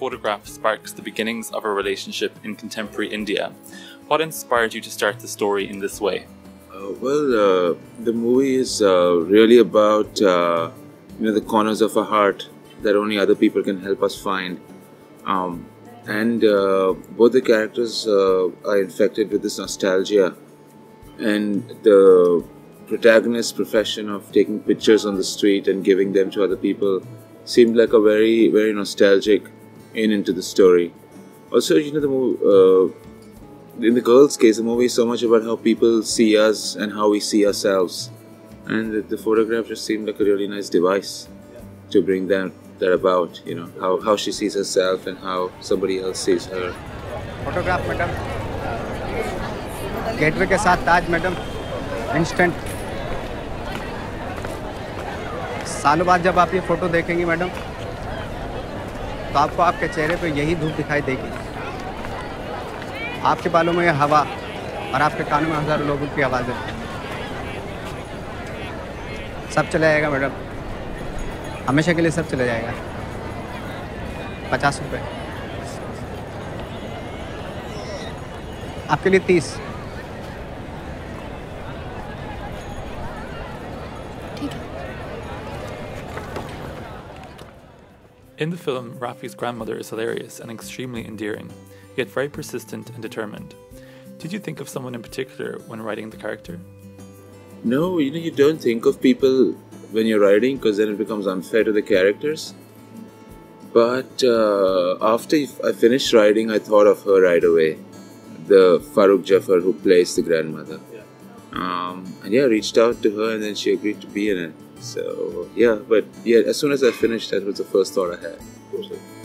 Photograph sparks the beginnings of a relationship in contemporary India. What inspired you to start the story in this way? The movie is really about the corners of our heart that only other people can help us find. Both the characters are infected with this nostalgia, and the protagonist's profession of taking pictures on the street and giving them to other people seemed like a very, very nostalgic into the story. Also, the movie, in the girl's case, the movie is so much about how people see us and how we see ourselves, and the photograph just seemed like a really nice device to bring that about, how she sees herself and how somebody else sees her. Photograph, madam. Gateway ke saath Taj, madam. Instant. सालों बाद जब आप ये photo देखेंगी madam, तो आपको आपके चेहरे पे यही धूप दिखाई देगी, आपके बालों में ये हवा और आपके कानों में हजारों लोगों की आवाज़ें, सब चला जाएगा मैडम, हमेशा के लिए सब चला जाएगा। 50 रुपए आपके लिए, 30। In the film, Rafi's grandmother is hilarious and extremely endearing, yet very persistent and determined. Did you think of someone in particular when writing the character? No, you don't think of people when you're writing, because then it becomes unfair to the characters. But after I finished writing, I thought of her right away, the Farooq Jaffar who plays the grandmother. Yeah. I reached out to her and then she agreed to be in it. So, as soon as I finished, that was the first thought I had.